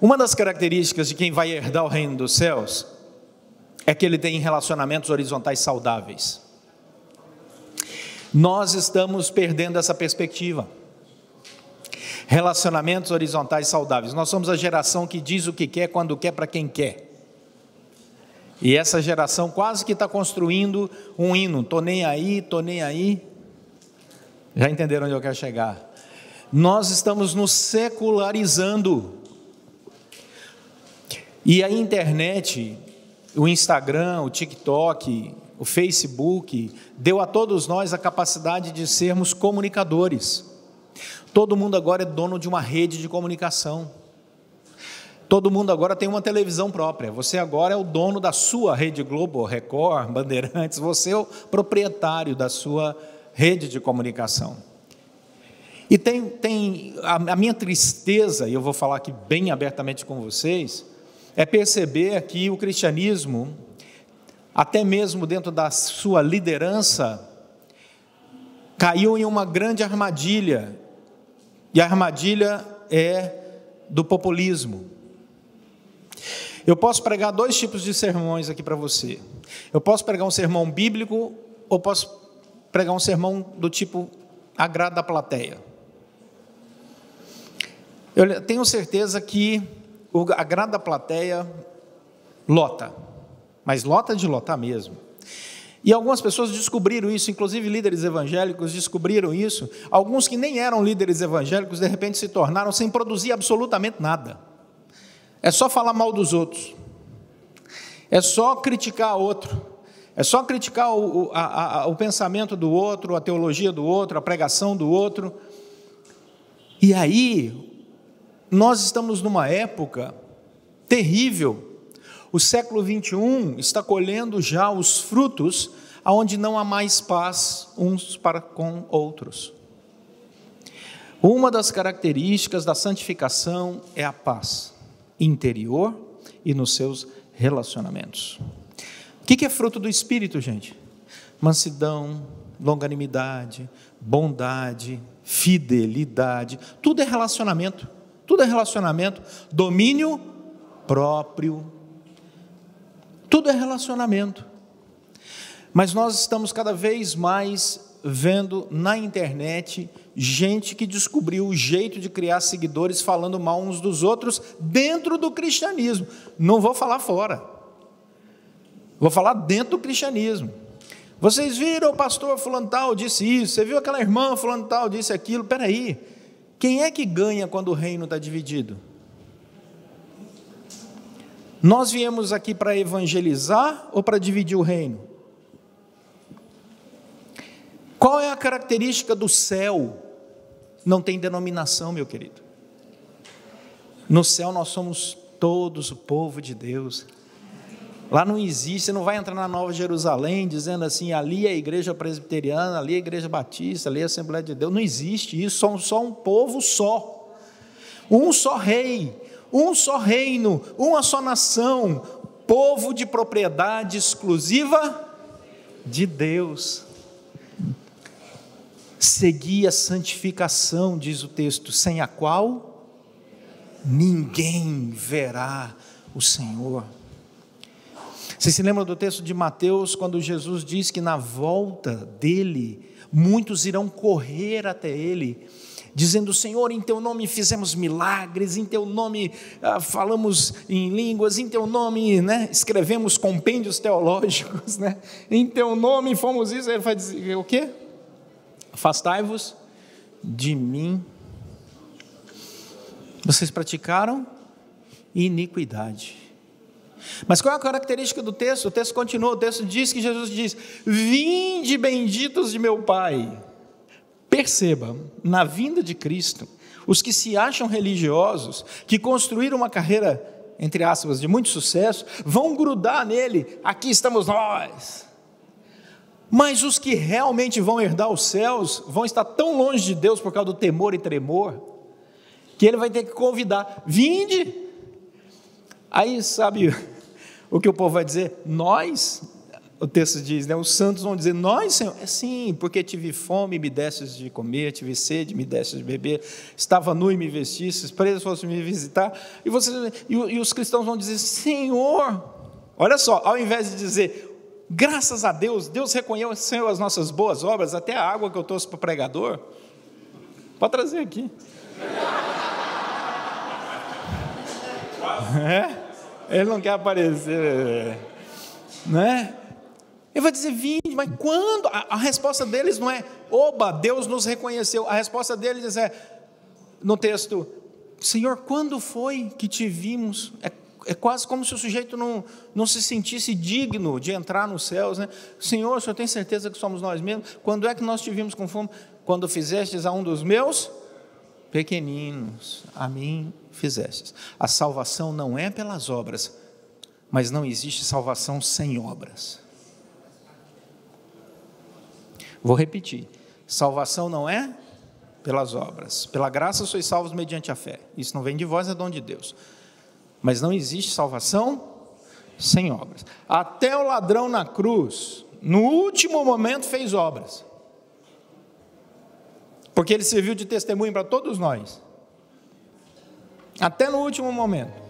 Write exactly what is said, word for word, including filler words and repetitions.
Uma das características de quem vai herdar o reino dos céus é que ele tem relacionamentos horizontais saudáveis. Nós estamos perdendo essa perspectiva. Relacionamentos horizontais saudáveis. Nós somos a geração que diz o que quer, quando quer, para quem quer. E essa geração quase que está construindo um hino. Tô nem aí, tô nem aí. Já entenderam onde eu quero chegar? Nós estamos nos secularizando. E a internet, o Instagram, o TikTok, o Facebook, deu a todos nós a capacidade de sermos comunicadores. Todo mundo agora é dono de uma rede de comunicação. Todo mundo agora tem uma televisão própria. Você agora é o dono da sua Rede Globo, Record, Bandeirantes. Você é o proprietário da sua rede de comunicação. E tem, tem a, a minha tristeza, e eu vou falar aqui bem abertamente com vocês, é perceber que o cristianismo, até mesmo dentro da sua liderança, caiu em uma grande armadilha. E a armadilha é do populismo. Eu posso pregar dois tipos de sermões aqui para você. Eu posso pregar um sermão bíblico ou posso pregar um sermão do tipo agrada a plateia. Eu tenho certeza que o agrada a plateia lota, mas lota de lotar mesmo. E algumas pessoas descobriram isso, inclusive líderes evangélicos descobriram isso. Alguns que nem eram líderes evangélicos, de repente se tornaram sem produzir absolutamente nada. É só falar mal dos outros, é só criticar outro, é só criticar o, o, a, a, o pensamento do outro, a teologia do outro, a pregação do outro. E aí, nós estamos numa época terrível. O século vinte e um está colhendo já os frutos aonde não há mais paz uns para com outros. Uma das características da santificação é a paz interior e nos seus relacionamentos. O que é fruto do Espírito, gente? Mansidão, longanimidade, bondade, fidelidade, tudo é relacionamento, tudo é relacionamento, domínio próprio, tudo é relacionamento. Mas nós estamos cada vez mais vendo na internet gente que descobriu o jeito de criar seguidores falando mal uns dos outros dentro do cristianismo. Não vou falar fora, vou falar dentro do cristianismo. Vocês viram o pastor fulano tal disse isso, você viu aquela irmã fulano tal disse aquilo. Peraí, quem é que ganha quando o reino está dividido? Nós viemos aqui para evangelizar ou para dividir o reino? Qual é a característica do céu? Não tem denominação, meu querido. No céu nós somos todos o povo de Deus. Lá não existe, você não vai entrar na Nova Jerusalém dizendo assim, ali é a igreja presbiteriana, ali é a igreja batista, ali é a Assembleia de Deus. Não existe isso, somos só um povo só. Um só rei, um só reino, uma só nação, povo de propriedade exclusiva de Deus. Segui a santificação, diz o texto, sem a qual ninguém verá o Senhor. Vocês se lembram do texto de Mateus, quando Jesus diz que na volta dele, muitos irão correr até ele, dizendo, Senhor, em teu nome fizemos milagres, em teu nome ah, falamos em línguas, em teu nome, né, escrevemos compêndios teológicos, né, em teu nome fomos isso. Ele vai dizer o quê? Afastai-vos de mim, vocês praticaram iniquidade. Mas qual é a característica do texto? O texto continua, o texto diz que Jesus diz, vinde benditos de meu Pai. Perceba, na vinda de Cristo, os que se acham religiosos, que construíram uma carreira, entre aspas, de muito sucesso, vão grudar nele, aqui estamos nós. Mas os que realmente vão herdar os céus, vão estar tão longe de Deus por causa do temor e tremor, que ele vai ter que convidar, vinde. Aí sabe o que o povo vai dizer? Nós, o texto diz, né, os santos vão dizer, nós, Senhor, é sim, porque tive fome e me destes de comer, tive sede e me destes de beber, estava nu e me vestistes, preso fosse me visitar, e, vocês, e, e os cristãos vão dizer, Senhor, olha só, ao invés de dizer, graças a Deus, Deus reconheceu as nossas boas obras, até a água que eu trouxe para o pregador, pode trazer aqui, é, ele não quer aparecer, né, ele vai dizer, vinde, mas quando? A, a resposta deles não é, oba, Deus nos reconheceu, a resposta deles é, no texto, Senhor, quando foi que te vimos? É, é quase como se o sujeito não, não se sentisse digno de entrar nos céus, né? Senhor, o Senhor tem certeza que somos nós mesmos? Quando é que nós te vimos com fome? Quando fizestes a um dos meus pequeninos, a mim fizestes. A salvação não é pelas obras, mas não existe salvação sem obras. Vou repetir, salvação não é pelas obras, pela graça sois salvos mediante a fé, isso não vem de vós, é dom de Deus, mas não existe salvação sem obras. Até o ladrão na cruz, no último momento fez obras, porque ele serviu de testemunho para todos nós, até no último momento.